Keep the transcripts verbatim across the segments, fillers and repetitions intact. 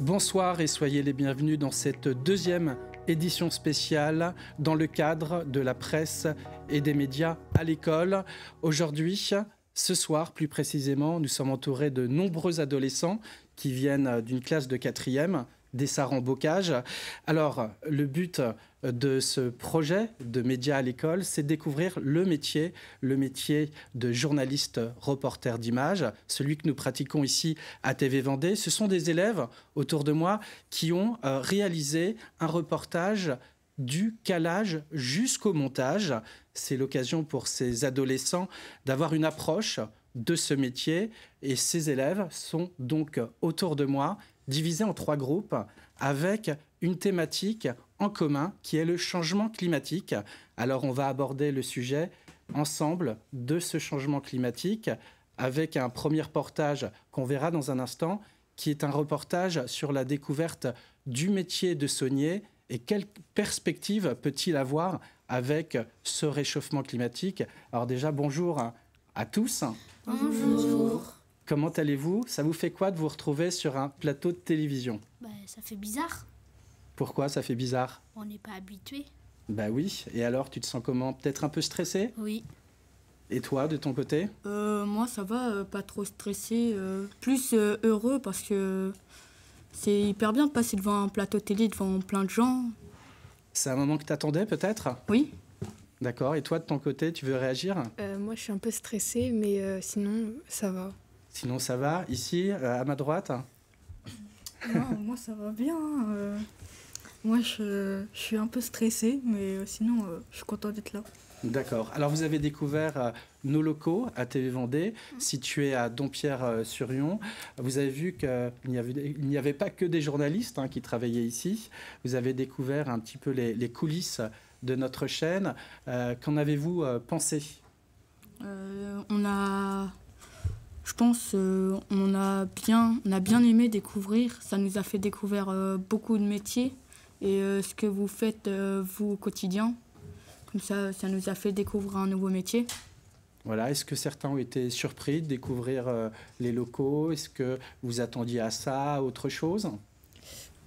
Bonsoir et soyez les bienvenus dans cette deuxième édition spéciale dans le cadre de la presse et des médias à l'école. Aujourd'hui, ce soir plus précisément, nous sommes entourés de nombreux adolescents qui viennent d'une classe de quatrième d'Essarts-en-Bocage. Alors, le but de ce projet de médias à l'école, c'est de découvrir le métier, le métier de journaliste reporter d'image, celui que nous pratiquons ici à T V Vendée. Ce sont des élèves autour de moi qui ont réalisé un reportage du calage jusqu'au montage. C'est l'occasion pour ces adolescents d'avoir une approche de ce métier et ces élèves sont donc autour de moi, divisés en trois groupes avec une thématique en commun qui est le changement climatique. Alors on va aborder le sujet ensemble de ce changement climatique avec un premier reportage qu'on verra dans un instant qui est un reportage sur la découverte du métier de saunier et quelle perspective peut-il avoir avec ce réchauffement climatique. Alors déjà bonjour à tous. Bonjour. Comment allez-vous? Ça vous fait quoi de vous retrouver sur un plateau de télévision? Bah, ça fait bizarre. Pourquoi ça fait bizarre? On n'est pas habitué. Bah oui. Et alors, tu te sens comment? Peut-être un peu stressé? Oui. Et toi, de ton côté? euh, Moi, ça va, euh, pas trop stressé. Euh, plus euh, heureux parce que c'est hyper bien de passer devant un plateau télé, devant plein de gens. C'est un moment que tu attendais peut-être? Oui. D'accord. Et toi, de ton côté, tu veux réagir? euh, Moi, je suis un peu stressée, mais euh, sinon, ça va. Sinon, ça va. Ici, euh, à ma droite? Non, moi, ça va bien. Euh, moi, je, je suis un peu stressée, mais euh, sinon, euh, je suis contente d'être là. D'accord. Alors, vous avez découvert euh, nos locaux à T V Vendée, situés à Dompierre-sur-Yon. Vous avez vu qu'il n'y avait, il n'y avait pas que des journalistes hein, qui travaillaient ici. Vous avez découvert un petit peu les, les coulisses de notre chaîne. Euh, qu'en avez-vous euh, pensé? euh, On a... Je pense euh, on a bien, on a bien aimé découvrir. Ça nous a fait découvrir euh, beaucoup de métiers et euh, ce que vous faites, euh, vous, au quotidien. Comme ça, ça nous a fait découvrir un nouveau métier. Voilà. Est-ce que certains ont été surpris de découvrir euh, les locaux? Est-ce que vous attendiez à ça, à autre chose?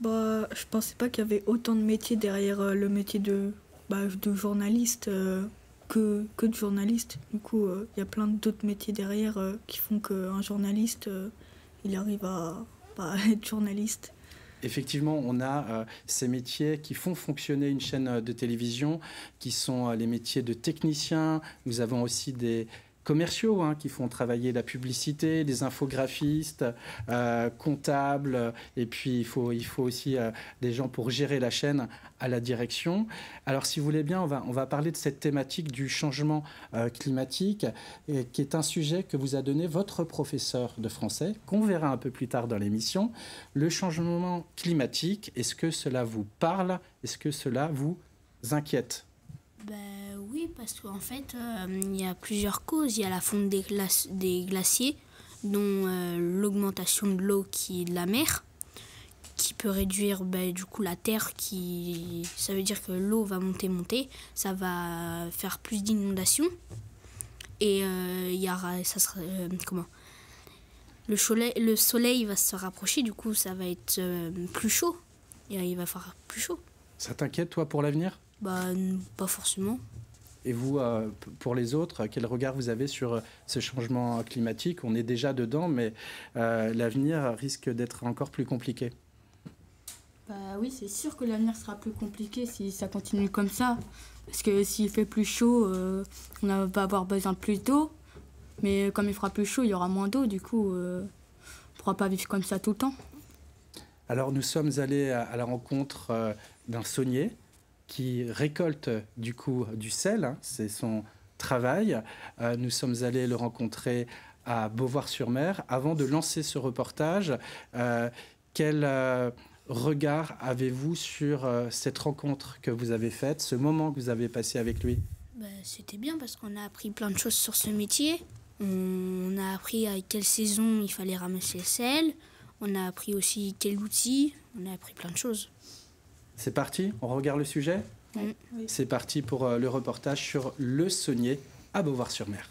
Bah, je pensais pas qu'il y avait autant de métiers derrière euh, le métier de, bah, de journaliste. Euh... Que, que de journalistes. Du coup, il euh, y a plein d'autres métiers derrière euh, qui font qu'un journaliste, euh, il arrive à, à être journaliste. Effectivement, on a euh, ces métiers qui font fonctionner une chaîne de télévision, qui sont euh, les métiers de technicien. Nous avons aussi des commerciaux hein, qui font travailler la publicité, des infographistes, euh, comptables, et puis il faut, il faut aussi euh, des gens pour gérer la chaîne à la direction. Alors si vous voulez bien, on va, on va parler de cette thématique du changement euh, climatique, et, qui est un sujet que vous a donné votre professeur de français, qu'on verra un peu plus tard dans l'émission. Le changement climatique, est-ce que cela vous parle? Est-ce que cela vous inquiète? Ben oui, parce qu'en fait, il euh, y a plusieurs causes. Il y a la fonte des, glace des glaciers, dont euh, l'augmentation de l'eau qui est de la mer, qui peut réduire ben, du coup la terre. Qui... Ça veut dire que l'eau va monter, monter. Ça va faire plus d'inondations. Et euh, y a, ça sera, euh, comment le, soleil, le soleil va se rapprocher, du coup, ça va être euh, plus chaud. Et, euh, il va faire plus chaud. Ça t'inquiète, toi, pour l'avenir ? Bah, pas forcément. Et vous, euh, pour les autres, quel regard vous avez sur ce changement climatique? On est déjà dedans, mais euh, l'avenir risque d'être encore plus compliqué. Bah oui, c'est sûr que l'avenir sera plus compliqué si ça continue comme ça. Parce que s'il fait plus chaud, euh, on va avoir besoin de plus d'eau. Mais comme il fera plus chaud, il y aura moins d'eau. Du coup, euh, on ne pourra pas vivre comme ça tout le temps. Alors, nous sommes allés à la rencontre euh, d'un saunier qui récolte du coup du sel, hein, c'est son travail. Euh, nous sommes allés le rencontrer à Beauvoir-sur-Mer. Avant de lancer ce reportage, euh, quel euh, regard avez-vous sur euh, cette rencontre que vous avez faite, ce moment que vous avez passé avec lui? Bah, c'était bien parce qu'on a appris plein de choses sur ce métier. On a appris à quelle saison il fallait ramasser le sel. On a appris aussi quel outil. On a appris plein de choses. C'est parti, on regarde le sujet? Oui. C'est parti pour le reportage sur le saunier à Beauvoir-sur-Mer.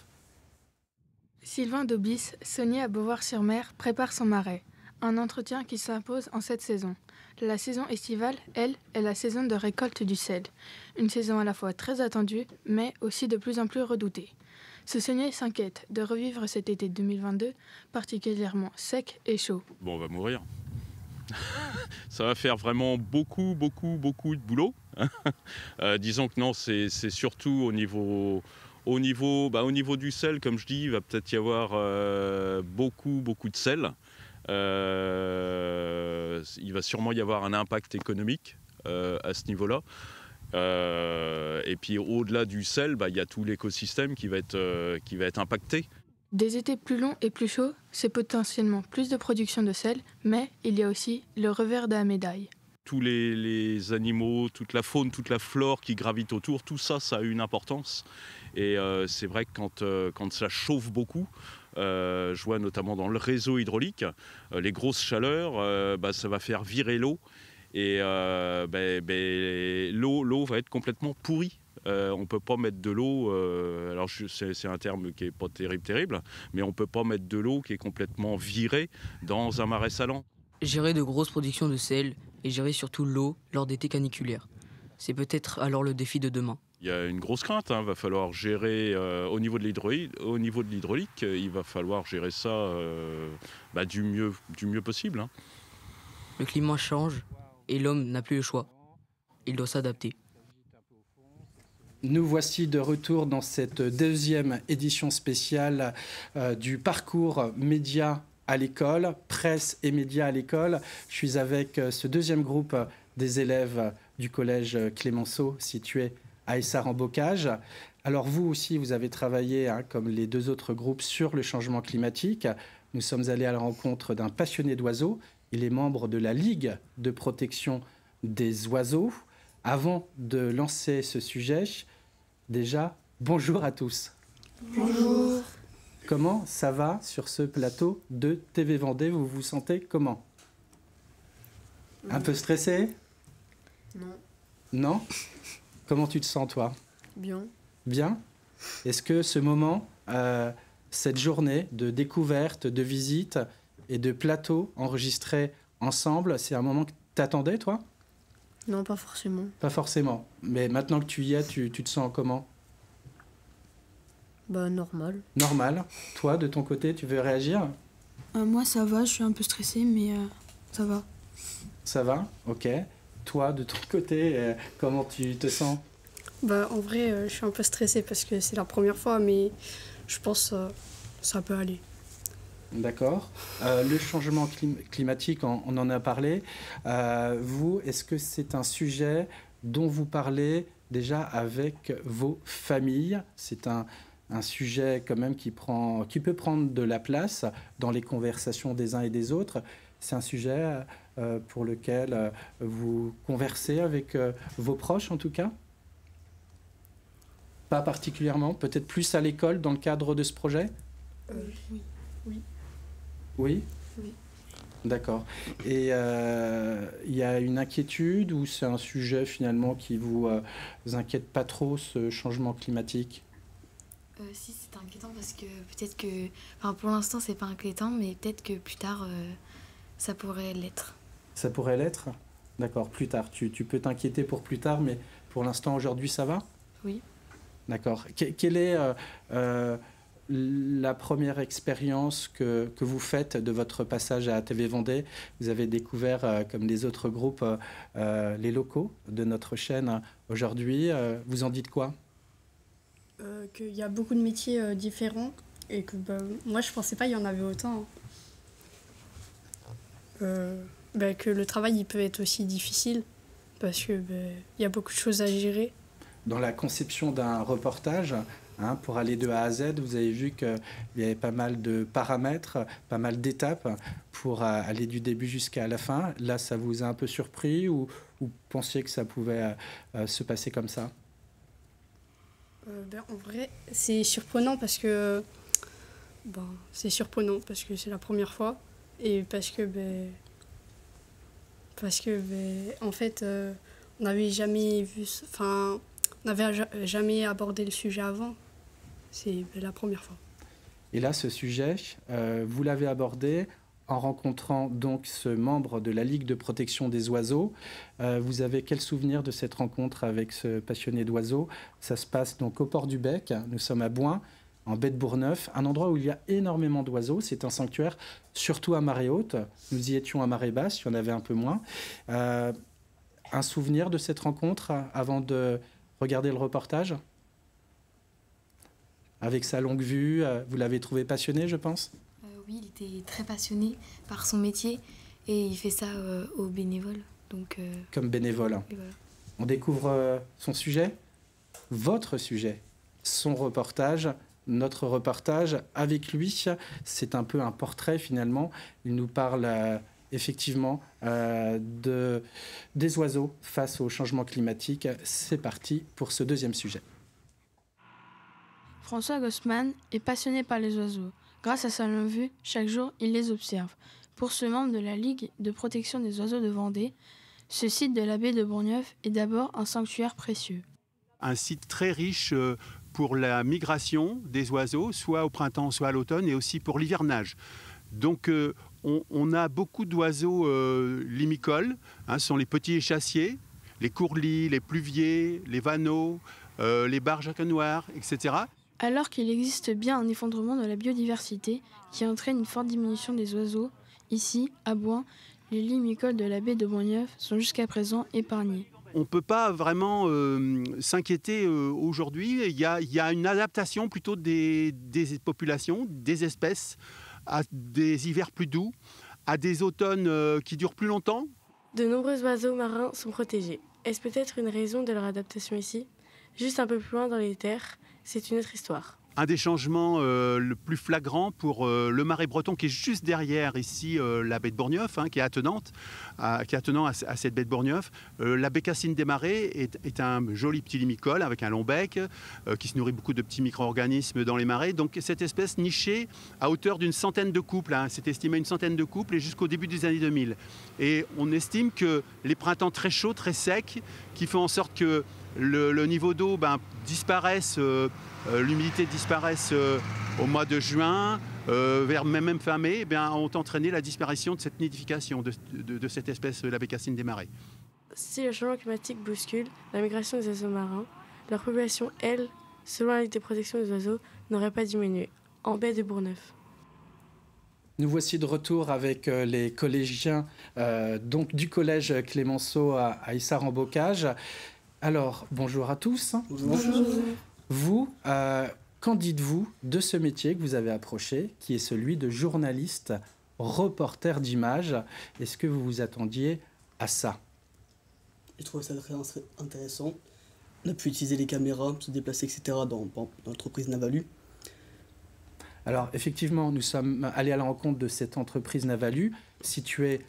Sylvain Dobis, saunier à Beauvoir-sur-Mer, prépare son marais. Un entretien qui s'impose en cette saison. La saison estivale, elle, est la saison de récolte du sel. Une saison à la fois très attendue, mais aussi de plus en plus redoutée. Ce saunier s'inquiète de revivre cet été deux mille vingt-deux, particulièrement sec et chaud. Bon, on va mourir. Ça va faire vraiment beaucoup, beaucoup, beaucoup de boulot. euh, disons que non, c'est surtout au niveau... Au niveau, bah, au niveau du sel, comme je dis, il va peut-être y avoir euh, beaucoup, beaucoup de sel. Euh, il va sûrement y avoir un impact économique euh, à ce niveau-là. Euh, et puis au-delà du sel, bah, il y a tout l'écosystème qui va être, euh, qui va être impacté. Des étés plus longs et plus chauds, c'est potentiellement plus de production de sel, mais il y a aussi le revers de la médaille. Tous les, les animaux, toute la faune, toute la flore qui gravite autour, tout ça, ça a une importance. Et euh, c'est vrai que quand, euh, quand ça chauffe beaucoup, euh, je vois notamment dans le réseau hydraulique, euh, les grosses chaleurs, euh, bah, ça va faire virer l'eau. Et euh, bah, bah, l'eau, l'eau va être complètement pourrie. Euh, on ne peut pas mettre de l'eau, euh, alors c'est un terme qui n'est pas terrible, terrible, mais on ne peut pas mettre de l'eau qui est complètement virée dans un marais salant. Gérer de grosses productions de sel et gérer surtout l'eau lors d'étés caniculaires. C'est peut-être alors le défi de demain. Il y a une grosse crainte, hein. Il va falloir gérer euh, au niveau de l'hydraulique, il va falloir gérer ça euh, bah, du, mieux, du mieux possible. Hein. Le climat change et l'homme n'a plus le choix. Il doit s'adapter. Nous voici de retour dans cette deuxième édition spéciale euh, du parcours média à l'école, presse et médias à l'école. Je suis avec ce deuxième groupe des élèves du collège Clémenceau, situé à Essarts-en-Bocage. Alors vous aussi, vous avez travaillé, hein, comme les deux autres groupes, sur le changement climatique. Nous sommes allés à la rencontre d'un passionné d'oiseaux. Il est membre de la Ligue de protection des oiseaux. Avant de lancer ce sujet, déjà, bonjour à tous. Bonjour. Comment ça va sur ce plateau de T V Vendée? Vous vous sentez comment? Un peu stressé? Non. Non? Comment tu te sens, toi? Bien. Bien? Est-ce que ce moment, euh, cette journée de découverte, de visite et de plateau enregistrés ensemble, c'est un moment que t'attendais, toi? Non, pas forcément. Pas forcément. Mais maintenant que tu y es, tu, tu te sens comment? Bah, normal. Normal. Toi, de ton côté, tu veux réagir? euh, Moi, ça va. Je suis un peu stressée, mais euh, ça va. Ça va? Ok. Toi, de ton côté, euh, comment tu te sens? Bah, en vrai, euh, je suis un peu stressée parce que c'est la première fois, mais je pense que euh, ça peut aller. D'accord. Euh, le changement clim climatique, on, on en a parlé. Euh, vous, est-ce que c'est un sujet dont vous parlez déjà avec vos familles? C'est un... un sujet quand même qui, prend, qui peut prendre de la place dans les conversations des uns et des autres. C'est un sujet euh, pour lequel euh, vous conversez avec euh, vos proches, en tout cas? Pas particulièrement, peut-être plus à l'école dans le cadre de ce projet? euh, Oui. Oui. Oui, oui. D'accord. Et il euh, y a une inquiétude ou c'est un sujet finalement qui vous, euh, vous inquiète pas trop, ce changement climatique? Euh, si, c'est inquiétant parce que peut-être que... Enfin, pour l'instant, c'est pas inquiétant, mais peut-être que plus tard, euh, ça pourrait l'être. Ça pourrait l'être? D'accord, plus tard. Tu, tu peux t'inquiéter pour plus tard, mais pour l'instant, aujourd'hui, ça va? Oui. D'accord. Que, quelle est euh, euh, la première expérience que, que vous faites de votre passage à T V Vendée? Vous avez découvert, euh, comme les autres groupes, euh, les locaux de notre chaîne aujourd'hui. Euh, vous en dites quoi? Euh, qu'il y a beaucoup de métiers euh, différents et que bah, moi je pensais pas qu'il y en avait autant. Hein. Euh, bah, que le travail il peut être aussi difficile parce que bah, y a beaucoup de choses à gérer. Dans la conception d'un reportage, hein, pour aller de A à Z, vous avez vu qu'il y avait pas mal de paramètres, pas mal d'étapes pour euh, aller du début jusqu'à la fin. Là, ça vous a un peu surpris ou vous pensiez que ça pouvait euh, se passer comme ça? Euh, ben, en vrai, c'est surprenant parce que ben, c'est surprenant parce que c'est la première fois et parce que ben, parce que ben, en fait euh, on n'avait jamais vu, enfin on n'avait jamais abordé le sujet avant. C'est ben, la première fois. Et là, ce sujet, euh, vous l'avez abordé en rencontrant donc ce membre de la Ligue de protection des oiseaux. Euh, vous avez quel souvenir de cette rencontre avec ce passionné d'oiseaux? Ça se passe donc au port du Bec, nous sommes à Bouin, en baie de Bourgneuf, un endroit où il y a énormément d'oiseaux. C'est un sanctuaire, surtout à marée haute. Nous y étions à marée basse, il y en avait un peu moins. Euh, un souvenir de cette rencontre avant de regarder le reportage? Avec sa longue vue, vous l'avez trouvé passionné, je pense? euh, Oui, il était très passionné par son métier et il fait ça euh, aux bénévoles. Donc, euh, Comme bénévole. Hein. Voilà. On découvre euh, son sujet, votre sujet, son reportage, notre reportage avec lui. C'est un peu un portrait finalement. Il nous parle euh, effectivement euh, de, des oiseaux face au changement climatique. C'est parti pour ce deuxième sujet. François Gossmann est passionné par les oiseaux. Grâce à sa longue vue, chaque jour, il les observe. Pour ce membre de la Ligue de protection des oiseaux de Vendée, ce site de la baie de Bourgneuf est d'abord un sanctuaire précieux. Un site très riche pour la migration des oiseaux, soit au printemps, soit à l'automne, et aussi pour l'hivernage. Donc, on, on a beaucoup d'oiseaux euh, limicoles. Hein, ce sont les petits échassiers, les courlis, les pluviers, les vanneaux, euh, les barges à canots, et cetera. Alors qu'il existe bien un effondrement de la biodiversité qui entraîne une forte diminution des oiseaux, ici, à Bouin, les limicoles de la baie de Bourgneuf sont jusqu'à présent épargnés. On ne peut pas vraiment euh, s'inquiéter euh, aujourd'hui. Il y a, il y a une adaptation plutôt des, des populations, des espèces, à des hivers plus doux, à des automnes euh, qui durent plus longtemps. De nombreux oiseaux marins sont protégés. Est-ce peut-être une raison de leur adaptation ici? Juste un peu plus loin dans les terres, c'est une autre histoire. Un des changements euh, le plus flagrant pour euh, le marais breton qui est juste derrière ici, euh, la baie de Bourgneuf, hein, qui est attenante, à, qui est attenant à, à cette baie de Bourgneuf. Euh, la bécassine des marais est, est un joli petit limicole avec un long bec euh, qui se nourrit beaucoup de petits micro-organismes dans les marais. Donc cette espèce nichée à hauteur d'une centaine de couples, hein, c'est estimé une centaine de couples et jusqu'au début des années deux mille. Et on estime que les printemps très chauds, très secs, qui font en sorte que le, le niveau d'eau ben, disparaisse, euh, euh, l'humidité disparaisse euh, au mois de juin, euh, vers même fin mai, eh bien, ont entraîné la disparition de cette nidification de, de, de cette espèce, la bécassine des marais. Si le changement climatique bouscule la migration des oiseaux marins, leur population, elle, selon la Ligue de protection des oiseaux, n'aurait pas diminué, en baie de Bourgneuf. Nous voici de retour avec les collégiens euh, donc, du collège Clémenceau à, à Essarts-en-Bocage. Alors, bonjour à tous. Bonjour. Vous, euh, qu'en dites-vous de ce métier que vous avez approché, qui est celui de journaliste, reporter d'image? Est-ce que vous vous attendiez à ça? Je trouve ça très intéressant. On a pu utiliser les caméras, se déplacer, et cetera dans, dans l'entreprise Navalu. Alors, effectivement, nous sommes allés à la rencontre de cette entreprise Navalu, située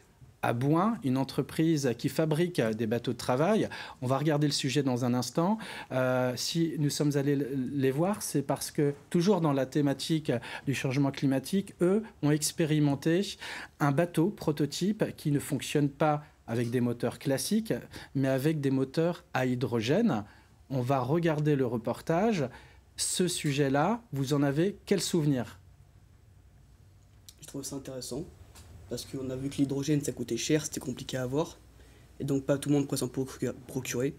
à Bouin, une entreprise qui fabrique des bateaux de travail. On va regarder le sujet dans un instant. Euh, si nous sommes allés les voir, c'est parce que, toujours dans la thématique du changement climatique, eux ont expérimenté un bateau prototype qui ne fonctionne pas avec des moteurs classiques, mais avec des moteurs à hydrogène. On va regarder le reportage. Ce sujet-là, vous en avez quel souvenir? Je trouve ça intéressant. Parce qu'on a vu que l'hydrogène, ça coûtait cher, c'était compliqué à avoir. Et donc pas tout le monde pourrait s'en procurer.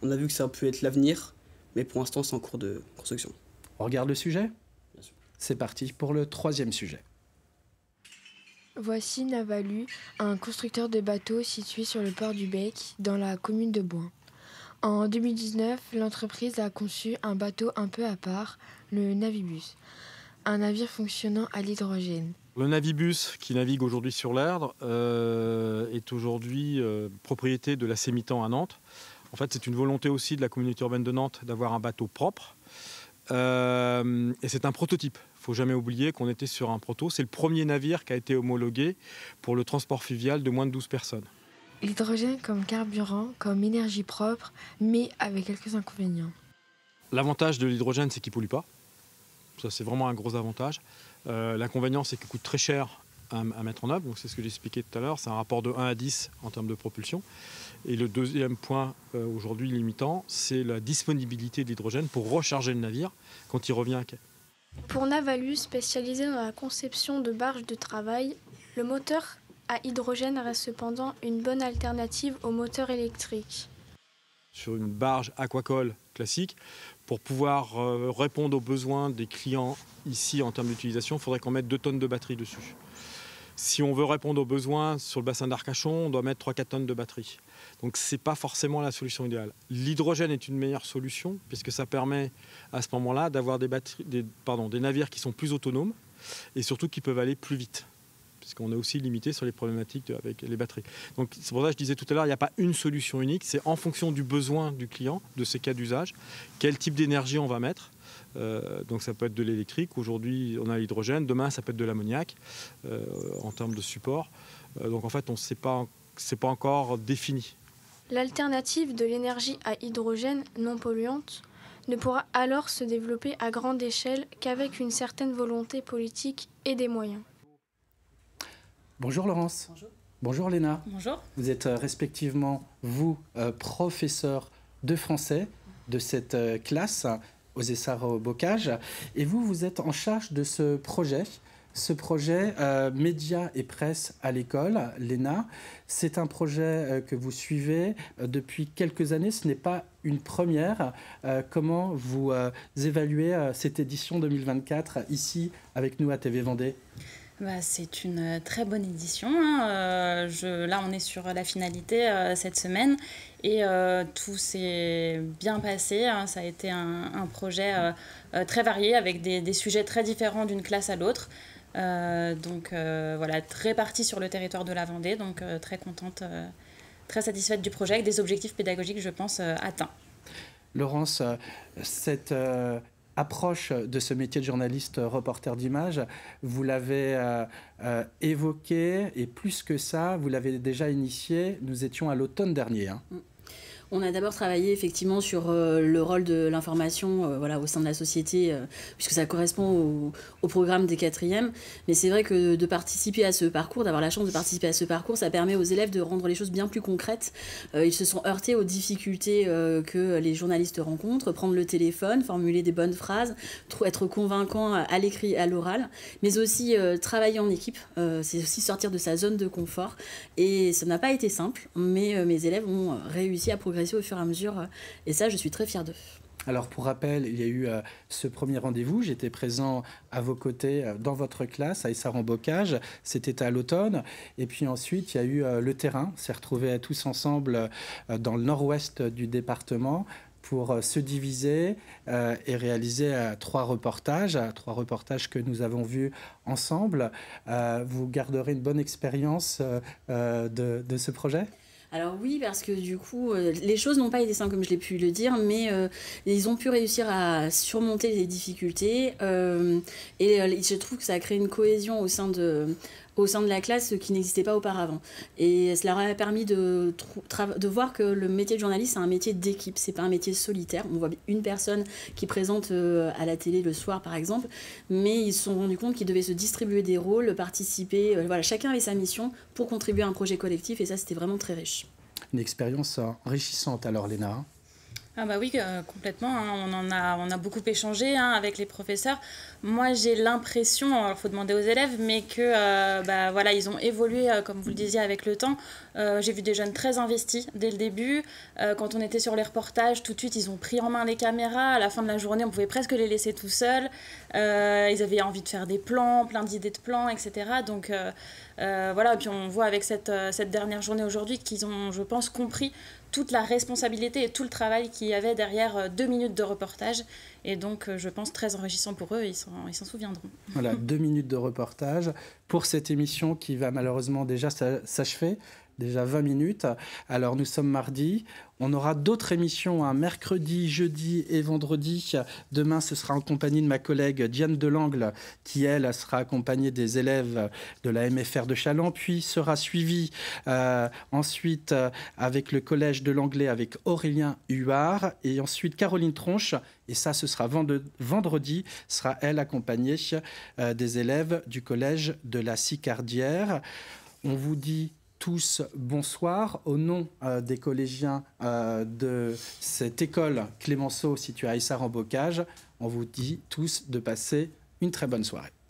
On a vu que ça peut être l'avenir, mais pour l'instant, c'est en cours de construction. On regarde le sujet? Bien sûr. C'est parti pour le troisième sujet. Voici Navalu, un constructeur de bateaux situé sur le port du Bec, dans la commune de Bouin. En deux mille dix-neuf, l'entreprise a conçu un bateau un peu à part, le Navibus, un navire fonctionnant à l'hydrogène. Le Navibus, qui navigue aujourd'hui sur l'Erdre, euh, est aujourd'hui euh, propriété de la Sémitan à Nantes. En fait, c'est une volonté aussi de la communauté urbaine de Nantes d'avoir un bateau propre. Euh, et c'est un prototype. Il ne faut jamais oublier qu'on était sur un proto. C'est le premier navire qui a été homologué pour le transport fluvial de moins de douze personnes. L'hydrogène comme carburant, comme énergie propre, mais avec quelques inconvénients. L'avantage de l'hydrogène, c'est qu'il ne pollue pas. Ça, c'est vraiment un gros avantage. Euh, L'inconvénient, c'est qu'il coûte très cher à, à mettre en œuvre. C'est ce que j'expliquais tout à l'heure. C'est un rapport de un à dix en termes de propulsion. Et le deuxième point euh, aujourd'hui limitant, c'est la disponibilité de l'hydrogène pour recharger le navire quand il revient à quai. Pour Navalu, spécialisé dans la conception de barges de travail, Le moteur à hydrogène reste cependant une bonne alternative au moteur électrique. Sur une barge aquacole classique, pour pouvoir répondre aux besoins des clients ici en termes d'utilisation, il faudrait qu'on mette deux tonnes de batterie dessus. Si on veut répondre aux besoins sur le bassin d'Arcachon, on doit mettre trois à quatre tonnes de batterie. Donc ce n'est pas forcément la solution idéale. L'hydrogène est une meilleure solution puisque ça permet à ce moment-là d'avoir des, des, pardon, des navires qui sont plus autonomes et surtout qui peuvent aller plus vite. Puisqu'on est aussi limité sur les problématiques de, avec les batteries. Donc c'est pour ça que je disais tout à l'heure, il n'y a pas une solution unique. C'est en fonction du besoin du client, de ses cas d'usage, quel type d'énergie on va mettre. Euh, donc ça peut être de l'électrique, aujourd'hui on a l'hydrogène, demain ça peut être de l'ammoniac euh, en termes de support. Euh, donc en fait, on sait pas, c'est pas encore défini. L'alternative de l'énergie à hydrogène non polluante ne pourra alors se développer à grande échelle qu'avec une certaine volonté politique et des moyens. Bonjour Laurence. Bonjour. Bonjour Léna. Bonjour. Vous êtes euh, respectivement, vous, euh, professeur de français de cette euh, classe aux Essarts-en-Bocage. Et vous, vous êtes en charge de ce projet, ce projet euh, médias et presse à l'école, Léna. C'est un projet euh, que vous suivez euh, depuis quelques années. Ce n'est pas une première. Euh, comment vous euh, évaluez euh, cette édition deux mille vingt-quatre ici avec nous à T V Vendée? Bah, c'est une très bonne édition. Hein. Euh, je, là, on est sur la finalité euh, cette semaine et euh, tout s'est bien passé. Hein. Ça a été un, un projet euh, euh, très varié avec des, des sujets très différents d'une classe à l'autre. Euh, donc euh, voilà, répartis sur le territoire de la Vendée. Donc euh, très contente, euh, très satisfaite du projet avec des objectifs pédagogiques, je pense, euh, atteints. Laurence, cette... Euh... approche de ce métier de journaliste reporter d'image, vous l'avez euh, euh, évoqué et plus que ça, vous l'avez déjà initié, nous étions à l'automne dernier. Hein. On a d'abord travaillé effectivement sur euh, le rôle de l'information euh, voilà, au sein de la société, euh, puisque ça correspond au, au programme des quatrièmes. Mais c'est vrai que de participer à ce parcours, d'avoir la chance de participer à ce parcours, ça permet aux élèves de rendre les choses bien plus concrètes. Euh, ils se sont heurtés aux difficultés euh, que les journalistes rencontrent, prendre le téléphone, formuler des bonnes phrases, être convaincant à l'écrit, à l'oral, mais aussi euh, travailler en équipe. Euh, c'est aussi sortir de sa zone de confort. Et ça n'a pas été simple, mais euh, mes élèves ont réussi à progresser au fur et à mesure, et ça, je suis très fière d'eux. Alors, pour rappel, il y a eu euh, ce premier rendez-vous. J'étais présent à vos côtés, euh, dans votre classe, à Essarts-en-Bocage. C'était à l'automne. Et puis ensuite, il y a eu euh, le terrain. On s'est retrouvés tous ensemble euh, dans le nord-ouest du département pour euh, se diviser euh, et réaliser euh, trois reportages, euh, trois reportages que nous avons vus ensemble. Euh, vous garderez une bonne expérience euh, euh, de, de ce projet ? Alors oui, parce que du coup, les choses n'ont pas été simples, comme je l'ai pu le dire, mais euh, ils ont pu réussir à surmonter les difficultés. Euh, et je trouve que ça a créé une cohésion au sein de... au sein de la classe, ce qui n'existait pas auparavant. Et cela a permis de, de voir que le métier de journaliste, c'est un métier d'équipe, c'est pas un métier solitaire. On voit une personne qui présente à la télé le soir, par exemple, mais ils se sont rendus compte qu'ils devaient se distribuer des rôles, participer, voilà, chacun avait sa mission pour contribuer à un projet collectif, et ça, c'était vraiment très riche. Une expérience enrichissante, alors, Léna. Ah bah oui, euh, complètement. Hein. On en a, on a beaucoup échangé hein, avec les professeurs. Moi, j'ai l'impression, il faut demander aux élèves, mais que euh, bah, voilà, ils ont évolué, euh, comme vous le disiez, avec le temps. Euh, j'ai vu des jeunes très investis dès le début. Euh, quand on était sur les reportages, tout de suite, ils ont pris en main les caméras. À la fin de la journée, on pouvait presque les laisser tout seuls. Euh, ils avaient envie de faire des plans, plein d'idées de plans, et cetera. Donc euh, euh, voilà, et puis on voit avec cette, cette dernière journée aujourd'hui qu'ils ont, je pense, compris toute la responsabilité et tout le travail qu'il y avait derrière deux minutes de reportage. Et donc, je pense, très enrichissant pour eux, ils s'en souviendront. Voilà, deux minutes de reportage pour cette émission qui va malheureusement déjà s'achever, déjà vingt minutes. Alors, nous sommes mardi. On aura d'autres émissions, hein, mercredi, jeudi et vendredi. Demain, ce sera en compagnie de ma collègue Diane Delangle, qui, elle, sera accompagnée des élèves de la M F R de Chalon, puis sera suivie euh, ensuite euh, avec le collège de l'Anglais, avec Aurélien Huard, et ensuite Caroline Tronche, et ça, ce sera vendredi, sera, elle, accompagnée euh, des élèves du collège de la Sicardière. On vous dit... tous bonsoir au nom euh, des collégiens euh, de cette école Clémenceau située à Essarts-en-Bocage. On vous dit tous de passer une très bonne soirée.